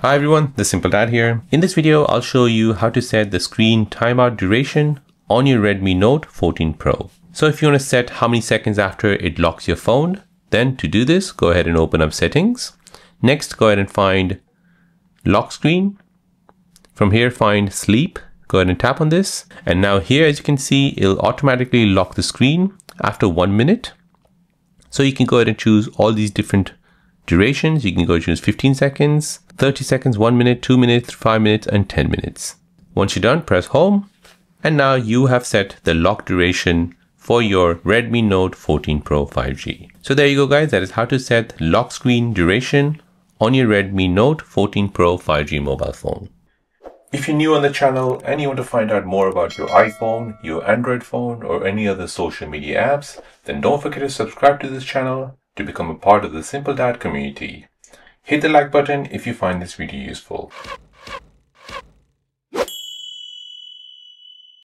Hi everyone, the Simple Dad here. In this video, I'll show you how to set the screen timeout duration on your Redmi Note 14 Pro. So if you want to set how many seconds after it locks your phone, then to do this, go ahead and open up settings. Next, go ahead and find lock screen. From here, find sleep. Go ahead and tap on this. And now here, as you can see, it'll automatically lock the screen after 1 minute. So you can go ahead and choose all these different durations. You can go choose 15 seconds, 30 seconds, 1 minute, 2 minutes, 5 minutes, and 10 minutes. Once you're done, press home. And now you have set the lock duration for your Redmi Note 14 Pro 5G. So there you go guys, that is how to set lock screen duration on your Redmi Note 14 Pro 5G mobile phone. If you're new on the channel and you want to find out more about your iPhone, your Android phone, or any other social media apps, then don't forget to subscribe to this channel to become a part of the Simple Dad community. Hit the like button if you find this video useful.